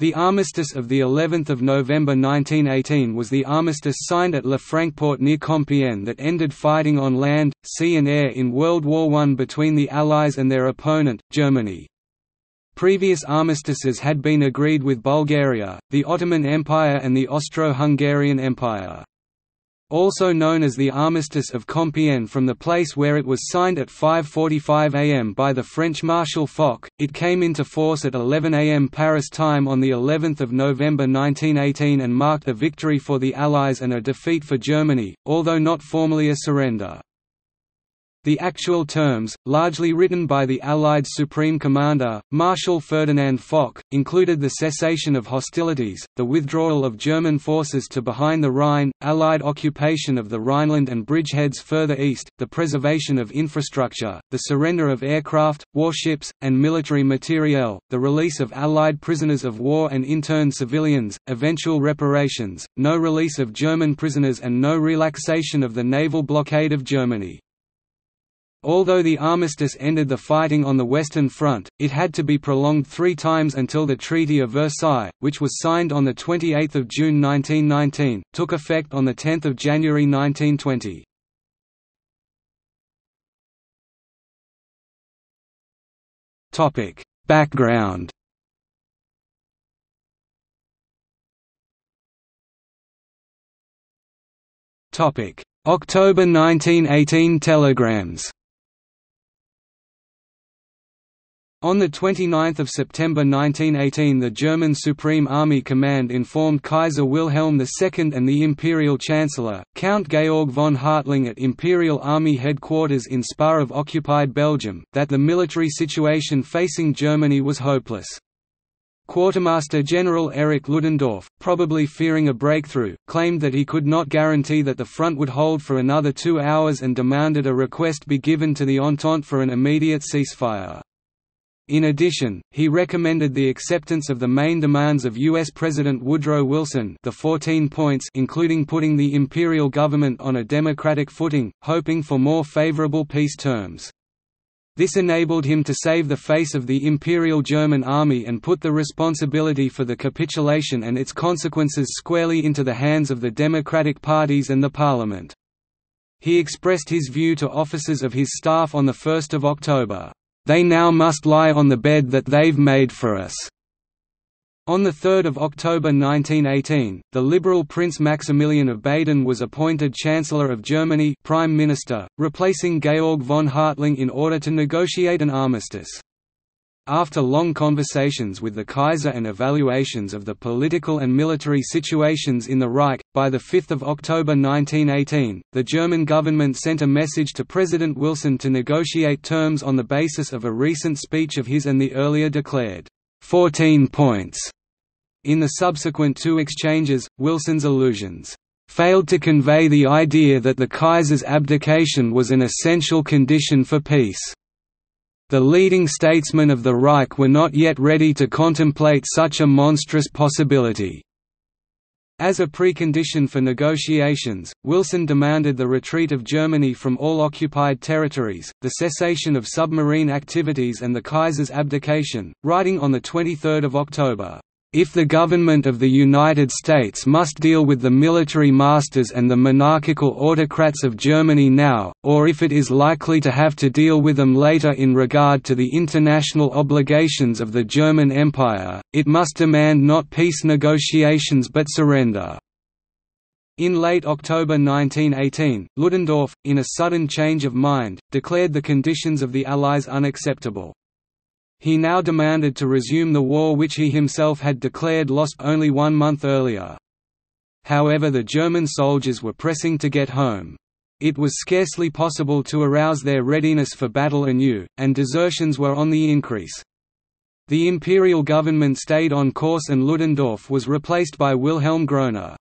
The Armistice of the 11th of November 1918 was the armistice signed at Le Francport near Compiègne that ended fighting on land, sea and air in World War I between the Allies and their opponent, Germany. Previous armistices had been agreed with Bulgaria, the Ottoman Empire and the Austro-Hungarian Empire. Also known as the Armistice of Compiègne from the place where it was signed at 5:45 a.m. by the French Marshal Foch, it came into force at 11 a.m. Paris time on the 11th of November 1918 and marked a victory for the Allies and a defeat for Germany, although not formally a surrender. The actual terms, largely written by the Allied Supreme Commander, Marshal Ferdinand Foch, included the cessation of hostilities, the withdrawal of German forces to behind the Rhine, Allied occupation of the Rhineland and bridgeheads further east, the preservation of infrastructure, the surrender of aircraft, warships, and military materiel, the release of Allied prisoners of war and interned civilians, eventual reparations, no release of German prisoners and no relaxation of the naval blockade of Germany. Although the armistice ended the fighting on the Western Front, it had to be prolonged three times until the Treaty of Versailles, which was signed on 28 June 1919, took effect on 10 January 1920. Background October 1918 telegrams. On 29 September 1918 the German Supreme Army Command informed Kaiser Wilhelm II and the Imperial Chancellor, Count Georg von Hartling at Imperial Army headquarters in Spa of occupied Belgium, that the military situation facing Germany was hopeless. Quartermaster General Erich Ludendorff, probably fearing a breakthrough, claimed that he could not guarantee that the front would hold for another 2 hours and demanded a request be given to the Entente for an immediate ceasefire. In addition, he recommended the acceptance of the main demands of U.S. President Woodrow Wilson, the 14 points including putting the imperial government on a democratic footing, hoping for more favorable peace terms. This enabled him to save the face of the Imperial German Army and put the responsibility for the capitulation and its consequences squarely into the hands of the Democratic parties and the Parliament. He expressed his view to officers of his staff on 1 October. They now must lie on the bed that they've made for us. On 3 October 1918, the liberal Prince Maximilian of Baden was appointed Chancellor of Germany, Prime Minister, replacing Georg von Hartling in order to negotiate an armistice. After long conversations with the Kaiser and evaluations of the political and military situations in the Reich, by 5 October 1918, the German government sent a message to President Wilson to negotiate terms on the basis of a recent speech of his and the earlier declared 14 points. In the subsequent two exchanges, Wilson's allusions failed to convey the idea that the Kaiser's abdication was an essential condition for peace. The leading statesmen of the Reich were not yet ready to contemplate such a monstrous possibility. As a precondition for negotiations, Wilson demanded the retreat of Germany from all occupied territories, the cessation of submarine activities and the Kaiser's abdication, writing on 23 October, "If the government of the United States must deal with the military masters and the monarchical autocrats of Germany now, or if it is likely to have to deal with them later in regard to the international obligations of the German Empire, it must demand not peace negotiations but surrender." In late October 1918, Ludendorff, in a sudden change of mind, declared the conditions of the Allies unacceptable. He now demanded to resume the war which he himself had declared lost only 1 month earlier. However, the German soldiers were pressing to get home. It was scarcely possible to arouse their readiness for battle anew, and desertions were on the increase. The imperial government stayed on course and Ludendorff was replaced by Wilhelm Groener.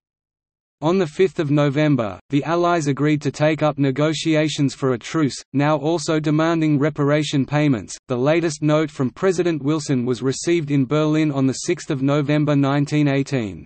On 5 November, the Allies agreed to take up negotiations for a truce, now also demanding reparation payments. The latest note from President Wilson was received in Berlin on 6 November 1918.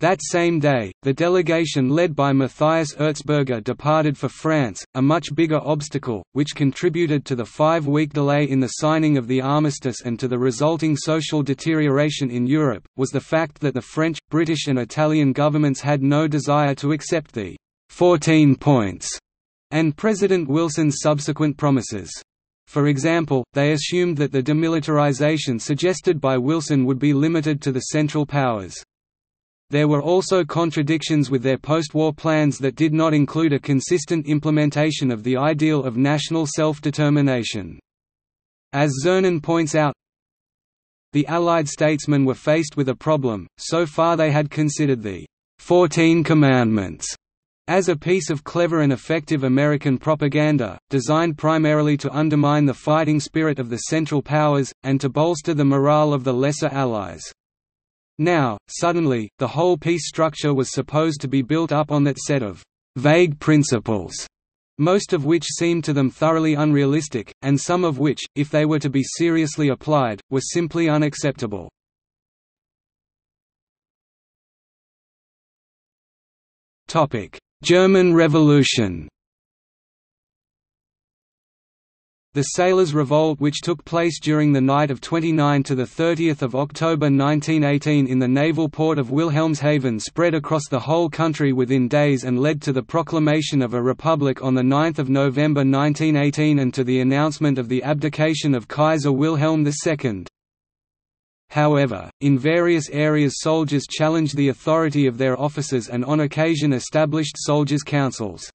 That same day, the delegation led by Matthias Erzberger departed for France, a much bigger obstacle, which contributed to the 5-week delay in the signing of the armistice and to the resulting social deterioration in Europe, was the fact that the French, British and Italian governments had no desire to accept the 14 points and President Wilson's subsequent promises. For example, they assumed that the demilitarization suggested by Wilson would be limited to the Central Powers. There were also contradictions with their post-war plans that did not include a consistent implementation of the ideal of national self-determination. As Zernin points out, the Allied statesmen were faced with a problem. So far they had considered the 14 Commandments as a piece of clever and effective American propaganda, designed primarily to undermine the fighting spirit of the Central Powers, and to bolster the morale of the lesser Allies. Now, suddenly, the whole peace structure was supposed to be built up on that set of vague principles, most of which seemed to them thoroughly unrealistic, and some of which, if they were to be seriously applied, were simply unacceptable. German Revolution. The Sailors' Revolt, which took place during the night of 29 to 30 October 1918 in the naval port of Wilhelmshaven, spread across the whole country within days and led to the proclamation of a republic on 9 November 1918 and to the announcement of the abdication of Kaiser Wilhelm II. However, in various areas soldiers challenged the authority of their officers and on occasion established soldiers' councils.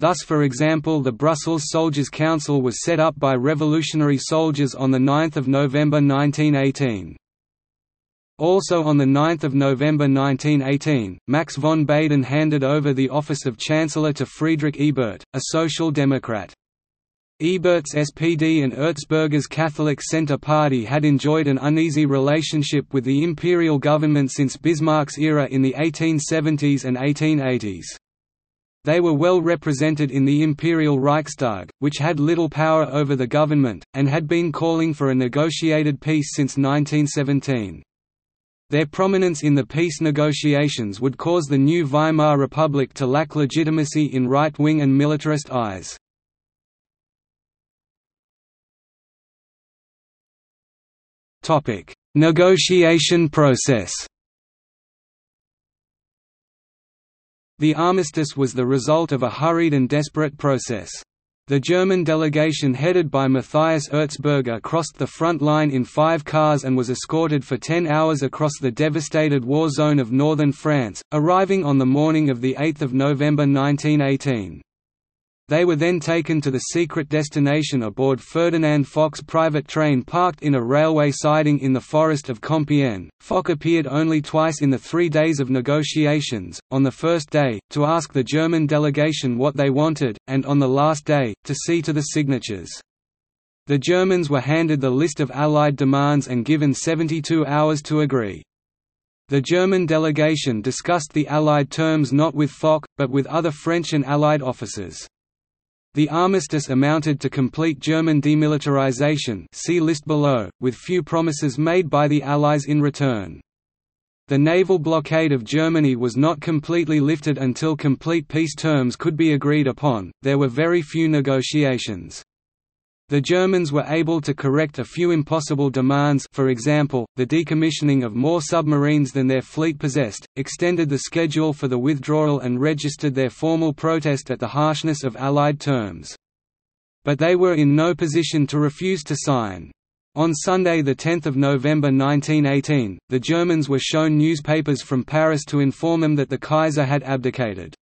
Thus, for example, the Brussels Soldiers' Council was set up by revolutionary soldiers on 9 November 1918. Also on 9 November 1918, Max von Baden handed over the office of Chancellor to Friedrich Ebert, a Social Democrat. Ebert's SPD and Erzberger's Catholic Centre Party had enjoyed an uneasy relationship with the imperial government since Bismarck's era in the 1870s and 1880s. They were well represented in the Imperial Reichstag, which had little power over the government, and had been calling for a negotiated peace since 1917. Their prominence in the peace negotiations would cause the new Weimar Republic to lack legitimacy in right-wing and militarist eyes. Negotiation process. The armistice was the result of a hurried and desperate process. The German delegation headed by Matthias Erzberger crossed the front line in 5 cars and was escorted for 10 hours across the devastated war zone of northern France, arriving on the morning of 8 November 1918. They were then taken to the secret destination aboard Ferdinand Foch's private train parked in a railway siding in the forest of Compiègne. Foch appeared only twice in the 3 days of negotiations, on the first day, to ask the German delegation what they wanted, and on the last day, to see to the signatures. The Germans were handed the list of Allied demands and given 72 hours to agree. The German delegation discussed the Allied terms not with Foch, but with other French and Allied officers. The armistice amounted to complete German demilitarization, see list below, with few promises made by the Allies in return. The naval blockade of Germany was not completely lifted until complete peace terms could be agreed upon. There were very few negotiations. The Germans were able to correct a few impossible demands, for example, the decommissioning of more submarines than their fleet possessed, extended the schedule for the withdrawal and registered their formal protest at the harshness of Allied terms. But they were in no position to refuse to sign. On Sunday 10 November 1918, the Germans were shown newspapers from Paris to inform them that the Kaiser had abdicated.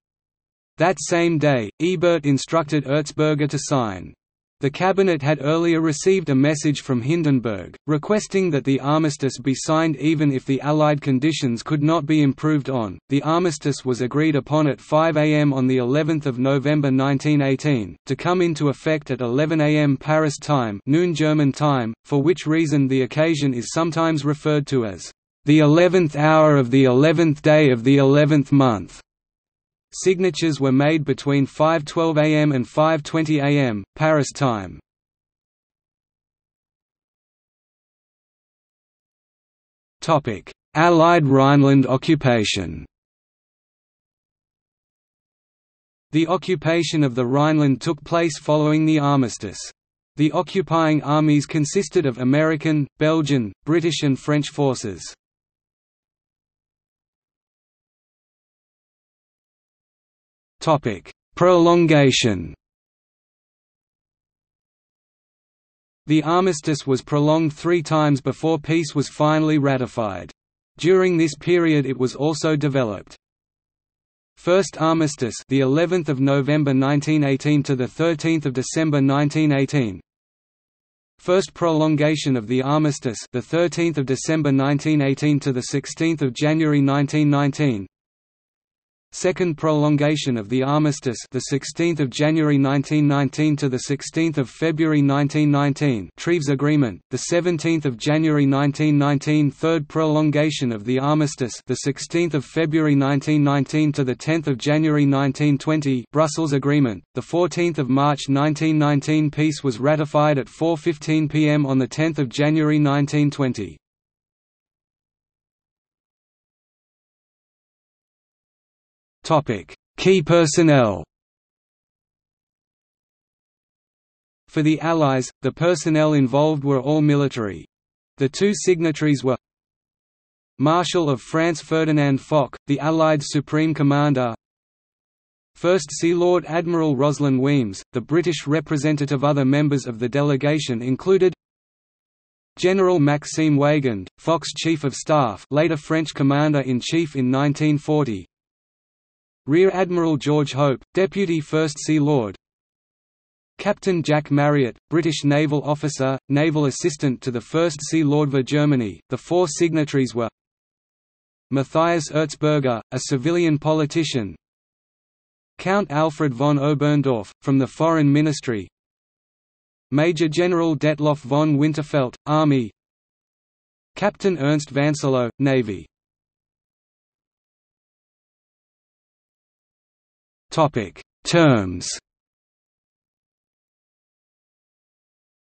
That same day, Ebert instructed Erzberger to sign. The cabinet had earlier received a message from Hindenburg, requesting that the armistice be signed even if the Allied conditions could not be improved on. The armistice was agreed upon at 5 a.m. on the 11th of November 1918, to come into effect at 11 a.m. Paris time, noon German time, for which reason the occasion is sometimes referred to as the 11th hour of the 11th day of the 11th month. Signatures were made between 5:12 a.m. and 5:20 a.m. Paris time. Topic: Allied Rhineland occupation. The occupation of the Rhineland took place following the armistice. The occupying armies consisted of American, Belgian, British and French forces. Prolongation. The armistice was prolonged three times before peace was finally ratified. During this period it was also developed. First armistice, the 11th of November 1918 to the 13th of December 1918. First prolongation of the armistice, the 13th of December 1918 to the 16th of January 1919. Second prolongation of the armistice, the 16th of January 1919 to the 16th of February 1919, Treves Agreement, the 17th of January 1919. Third prolongation of the armistice, the 16th of February 1919 to the 10th of January 1920, Brussels Agreement, the 14th of March 1919. Peace was ratified at 4:15 p.m. on the 10th of January 1920. Key personnel. For the Allies, the personnel involved were all military. The two signatories were Marshal of France Ferdinand Foch, the Allied Supreme Commander, First Sea Lord Admiral Roslyn Weems. The British representative. Other members of the delegation included General Maxime Weygand, Foch's Chief of Staff, later French Commander-in-Chief in 1940, Rear Admiral George Hope, Deputy First Sea Lord, Captain Jack Marriott, British naval officer, naval assistant to the First Sea Lord of Germany. The four signatories were Matthias Erzberger, a civilian politician, Count Alfred von Oberndorff, from the Foreign Ministry, Major General Detlof von Winterfeld, Army, Captain Ernst Vanselow, Navy. Terms.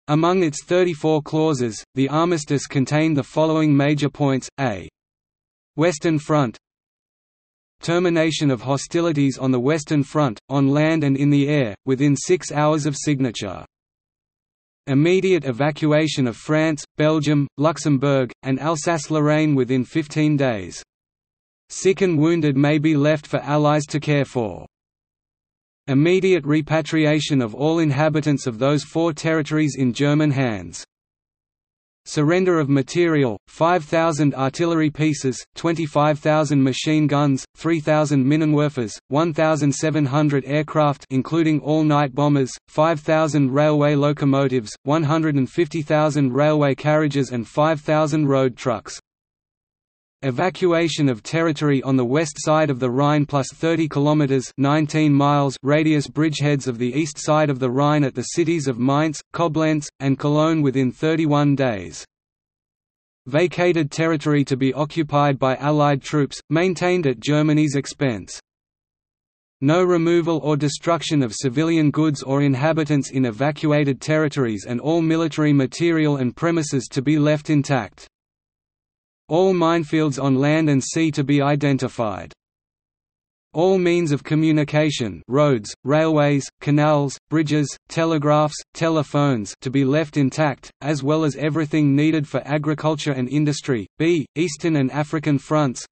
Among its 34 clauses, the armistice contained the following major points: a Western Front, termination of hostilities on the Western Front, on land and in the air, within 6 hours of signature, immediate evacuation of France, Belgium, Luxembourg, and Alsace-Lorraine within 15 days. Sick and wounded may be left for Allies to care for. Immediate repatriation of all inhabitants of those four territories in German hands. Surrender of material, 5,000 artillery pieces, 25,000 machine guns, 3,000 minenwerfers, 1,700 aircraft including all-night bombers, 5,000 railway locomotives, 150,000 railway carriages and 5,000 road trucks. Evacuation of territory on the west side of the Rhine plus 30 kilometers (19 miles) radius bridgeheads of the east side of the Rhine at the cities of Mainz, Koblenz, and Cologne within 31 days. Vacated territory to be occupied by Allied troops, maintained at Germany's expense. No removal or destruction of civilian goods or inhabitants in evacuated territories, and all military material and premises to be left intact. All minefields on land and sea to be identified. All means of communication, roads, railways, canals, bridges, telegraphs, telephones, to be left intact, as well as everything needed for agriculture and industry. B. Eastern and African fronts.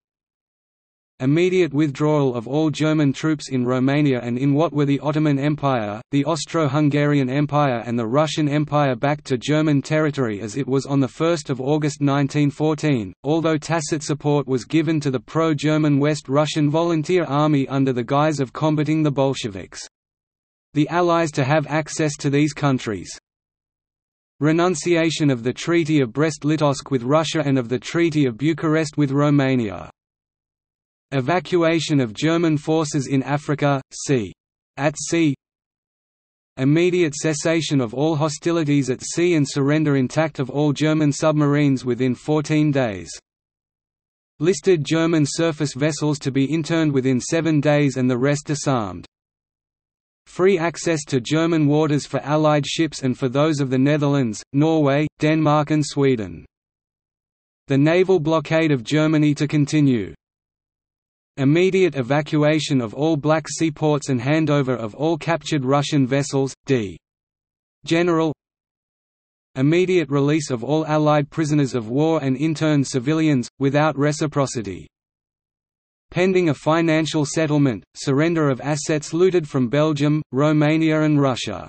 Immediate withdrawal of all German troops in Romania and in what were the Ottoman Empire, the Austro-Hungarian Empire and the Russian Empire back to German territory as it was on 1 August 1914, although tacit support was given to the pro-German West Russian Volunteer Army under the guise of combating the Bolsheviks. The Allies to have access to these countries. Renunciation of the Treaty of Brest-Litovsk with Russia and of the Treaty of Bucharest with Romania. Evacuation of German forces in Africa, c. At sea. Immediate cessation of all hostilities at sea and surrender intact of all German submarines within 14 days. Listed German surface vessels to be interned within 7 days and the rest disarmed. Free access to German waters for Allied ships and for those of the Netherlands, Norway, Denmark and Sweden. The naval blockade of Germany to continue. Immediate evacuation of all Black Sea ports and handover of all captured Russian vessels. D. General. Immediate release of all Allied prisoners of war and interned civilians, without reciprocity. Pending a financial settlement, surrender of assets looted from Belgium, Romania and Russia.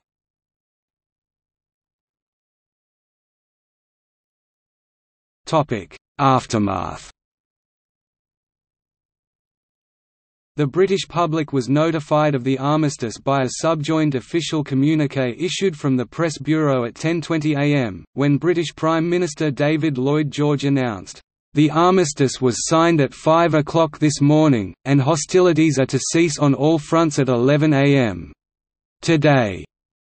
Aftermath. The British public was notified of the armistice by a subjoined official communiqué issued from the Press Bureau at 10:20 am, when British Prime Minister David Lloyd George announced, "The armistice was signed at 5 o'clock this morning, and hostilities are to cease on all fronts at 11 am. Today."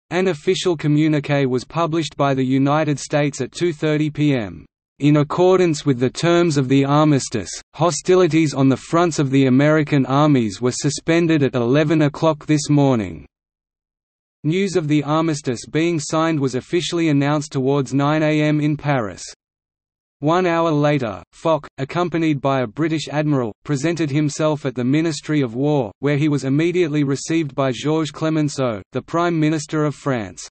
An official communiqué was published by the United States at 2:30 p.m. In accordance with the terms of the armistice, hostilities on the fronts of the American armies were suspended at 11 o'clock this morning. News of the armistice being signed was officially announced towards 9 a.m. in Paris. 1 hour later, Foch, accompanied by a British admiral, presented himself at the Ministry of War, where he was immediately received by Georges Clemenceau, the Prime Minister of France.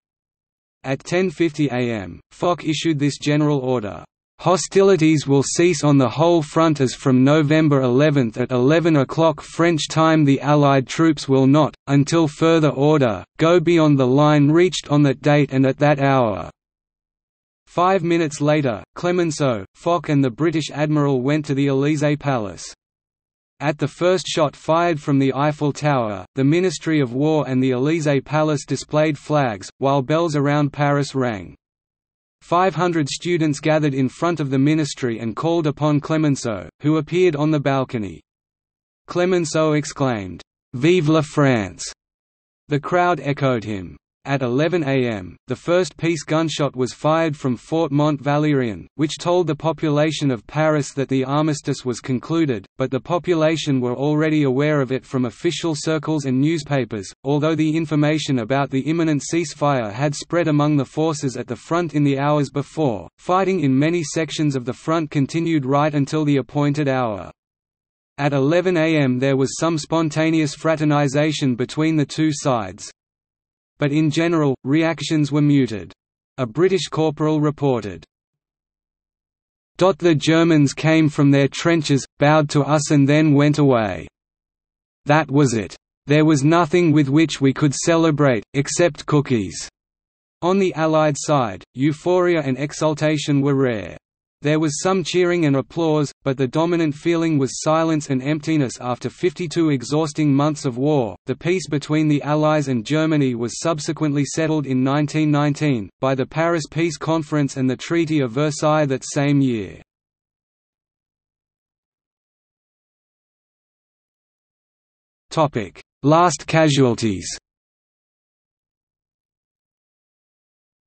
At 10:50 a.m., Foch issued this general order. Hostilities will cease on the whole front as from November 11 at 11 o'clock French time. The Allied troops will not, until further order, go beyond the line reached on that date and at that hour. 5 minutes later, Clemenceau, Foch and the British Admiral went to the Élysée Palace. At the first shot fired from the Eiffel Tower, the Ministry of War and the Élysée Palace displayed flags, while bells around Paris rang. 500 students gathered in front of the ministry and called upon Clemenceau, who appeared on the balcony. Clemenceau exclaimed, "Vive la France!" The crowd echoed him. At 11 a.m., the first peace gunshot was fired from Fort Mont-Valérien, which told the population of Paris that the armistice was concluded, but the population were already aware of it from official circles and newspapers, although the information about the imminent ceasefire had spread among the forces at the front in the hours before. Fighting in many sections of the front continued right until the appointed hour. At 11 a.m. there was some spontaneous fraternization between the two sides. But in general, reactions were muted. A British corporal reported, "The Germans came from their trenches, bowed to us and then went away. That was it. There was nothing with which we could celebrate, except cookies." On the Allied side, euphoria and exultation were rare. There was some cheering and applause, but the dominant feeling was silence and emptiness after 52 exhausting months of war. The peace between the Allies and Germany was subsequently settled in 1919 by the Paris Peace Conference and the Treaty of Versailles that same year. Topic: Last casualties.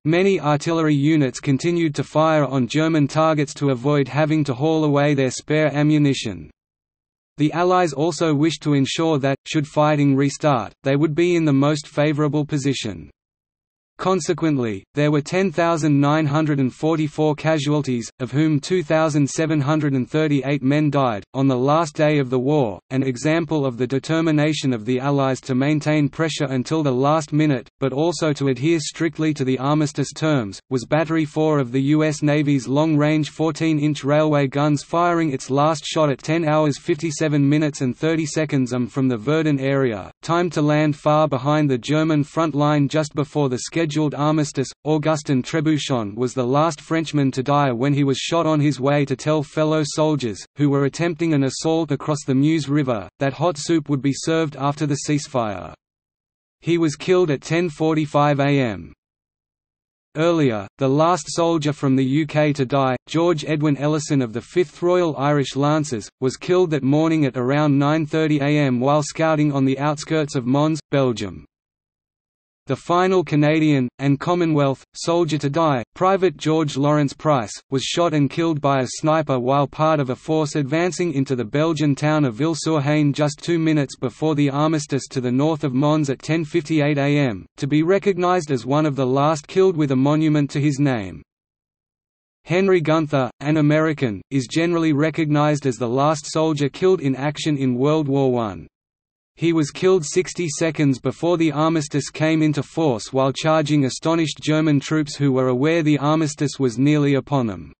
Many artillery units continued to fire on German targets to avoid having to haul away their spare ammunition. The Allies also wished to ensure that, should fighting restart, they would be in the most favorable position. Consequently, there were 10,944 casualties, of whom 2,738 men died, on the last day of the war, an example of the determination of the Allies to maintain pressure until the last minute, but also to adhere strictly to the armistice terms, was Battery 4 of the U.S. Navy's long-range 14-inch railway guns firing its last shot at 10 hours 57 minutes and 30 seconds from the Verdun area, timed to land far behind the German front line just before the scheduled armistice. Augustin Trebuchon was the last Frenchman to die when he was shot on his way to tell fellow soldiers, who were attempting an assault across the Meuse River, that hot soup would be served after the ceasefire. He was killed at 10:45 a.m. Earlier, the last soldier from the UK to die, George Edwin Ellison of the 5th Royal Irish Lancers, was killed that morning at around 9:30 a.m. while scouting on the outskirts of Mons, Belgium. The final Canadian, and Commonwealth, soldier to die, Private George Lawrence Price, was shot and killed by a sniper while part of a force advancing into the Belgian town of Ville-sur-Haine just 2 minutes before the armistice to the north of Mons at 10:58 a.m., to be recognized as one of the last killed with a monument to his name. Henry Gunther, an American, is generally recognized as the last soldier killed in action in World War I. He was killed 60 seconds before the armistice came into force while charging astonished German troops who were aware the armistice was nearly upon them.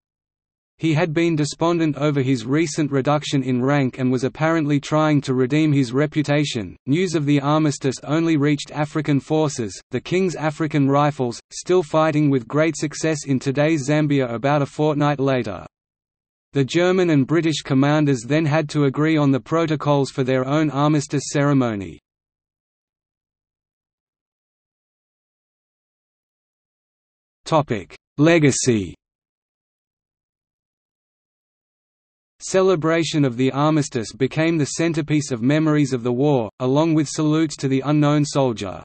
He had been despondent over his recent reduction in rank and was apparently trying to redeem his reputation. News of the armistice only reached African forces, the King's African Rifles, still fighting with great success in today's Zambia about a fortnight later. The German and British commanders then had to agree on the protocols for their own armistice ceremony. Legacy. Celebration of the armistice became the centerpiece of memories of the war, along with salutes to the unknown soldier.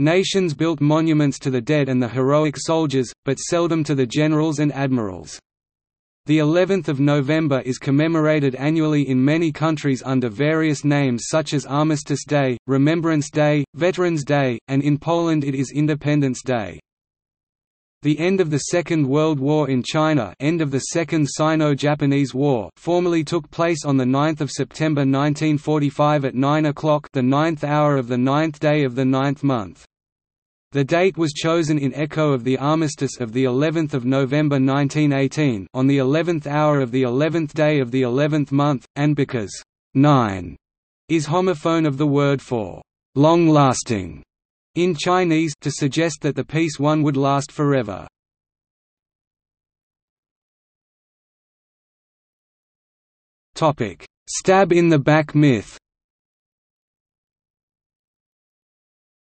Nations built monuments to the dead and the heroic soldiers, but seldom to the generals and admirals. The 11th of November is commemorated annually in many countries under various names such as Armistice Day, Remembrance Day, Veterans Day, and in Poland it is Independence Day. The end of the Second World War in China, end of the Second Sino-Japanese War, formally took place on the 9th of September 1945 at 9 o'clock, the 9th hour of the 9th day of the 9th month. The date was chosen in echo of the armistice of the 11th of November 1918, on the 11th hour of the 11th day of the 11th month, and because 9 is homophone of the word for long-lasting in Chinese, to suggest that the peace won would last forever. Stab in the back myth.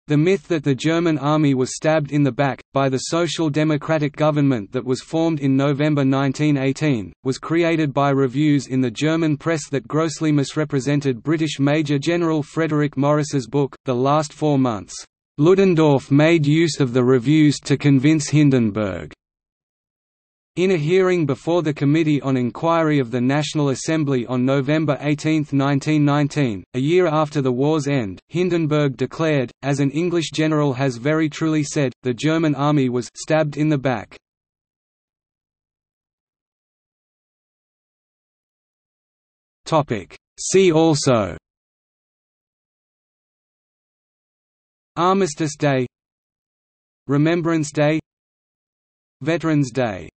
The myth that the German army was stabbed in the back, by the Social Democratic government that was formed in November 1918, was created by reviews in the German press that grossly misrepresented British Major General Frederick Morris's book, The Last 4 Months. Ludendorff made use of the reviews to convince Hindenburg. In a hearing before the Committee on Inquiry of the National Assembly on November 18, 1919, a year after the war's end, Hindenburg declared, as an English general has very truly said, the German army was stabbed in the back. See also: Armistice Day, Remembrance Day, Veterans Day.